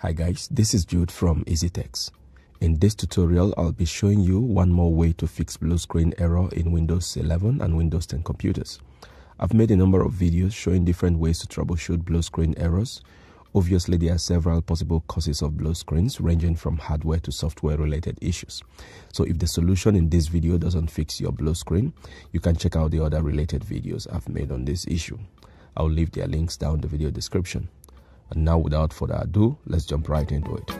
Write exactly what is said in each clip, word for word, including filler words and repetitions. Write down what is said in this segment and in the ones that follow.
Hi guys, this is Jude from EasyTechs. In this tutorial, I'll be showing you one more way to fix blue screen error in Windows eleven and Windows ten computers. I've made a number of videos showing different ways to troubleshoot blue screen errors. Obviously, there are several possible causes of blue screens ranging from hardware to software related issues. So if the solution in this video doesn't fix your blue screen, you can check out the other related videos I've made on this issue. I'll leave their links down in the video description. And now, without further ado, let's jump right into it.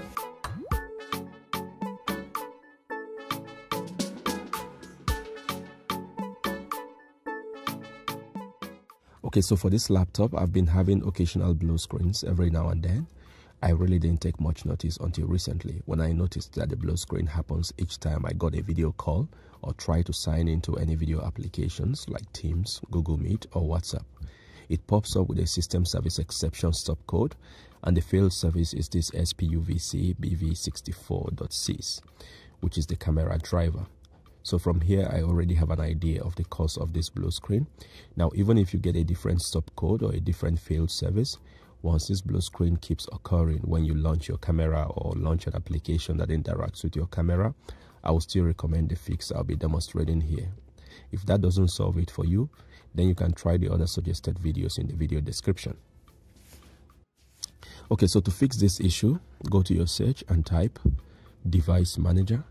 Okay, so for this laptop, I've been having occasional blue screens every now and then. I really didn't take much notice until recently when I noticed that the blue screen happens each time I got a video call or try to sign into any video applications like Teams, Google Meet, or WhatsApp. It pops up with a system service exception stop code, and the failed service is this S P U V C b v six four dot sys, which is the camera driver. So from here, I already have an idea of the cause of this blue screen. Now, even if you get a different stop code or a different failed service, once this blue screen keeps occurring when you launch your camera or launch an application that interacts with your camera, I will still recommend the fix I'll be demonstrating here. If that doesn't solve it for you, then you can try the other suggested videos in the video description. Okay, so to fix this issue, go to your search and type Device Manager.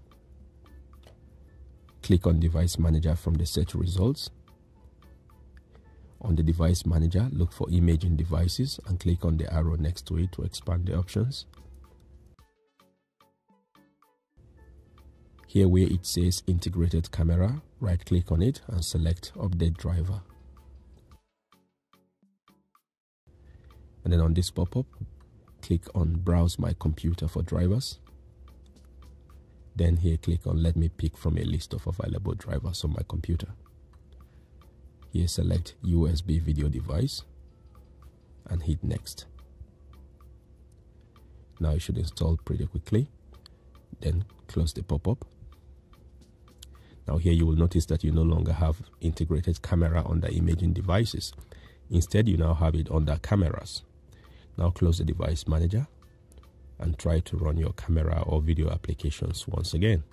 Click on Device Manager from the search results. On the Device Manager, look for Imaging Devices and click on the arrow next to it to expand the options. Here where it says Integrated Camera, right-click on it and select Update Driver. And then on this pop-up, click on Browse My Computer for Drivers. Then here, click on Let me pick from a list of available drivers on my computer. Here, select U S B Video Device and hit Next. Now it should install pretty quickly. Then close the pop-up. Now here you will notice that you no longer have integrated camera under imaging devices. Instead, you now have it under cameras. Now close the device manager and try to run your camera or video applications once again.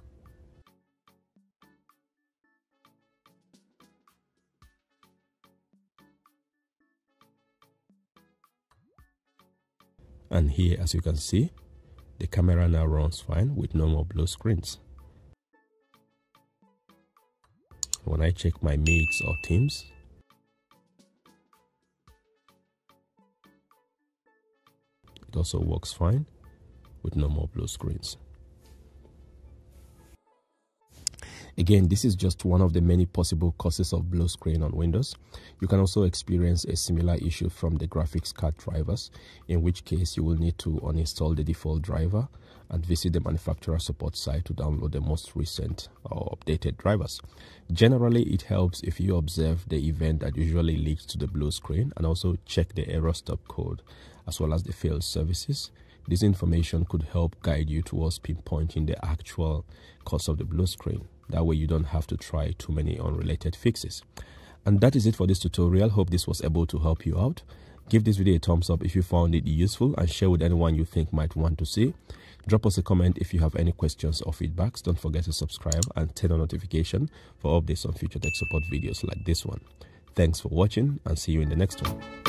And here, as you can see, the camera now runs fine with no more blue screens. When I check my meets or Teams, it also works fine with no more blue screens. Again, this is just one of the many possible causes of blue screen on Windows. You can also experience a similar issue from the graphics card drivers, in which case you will need to uninstall the default driver and visit the manufacturer support site to download the most recent or updated drivers. Generally, it helps if you observe the event that usually leads to the blue screen and also check the error stop code as well as the failed services. This information could help guide you towards pinpointing the actual cause of the blue screen. That way you don't have to try too many unrelated fixes. And that is it for this tutorial. Hope this was able to help you out. Give this video a thumbs up if you found it useful and share with anyone you think might want to see. Drop us a comment if you have any questions or feedbacks. Don't forget to subscribe and turn on notification for updates on future tech support videos like this one. Thanks for watching and see you in the next one.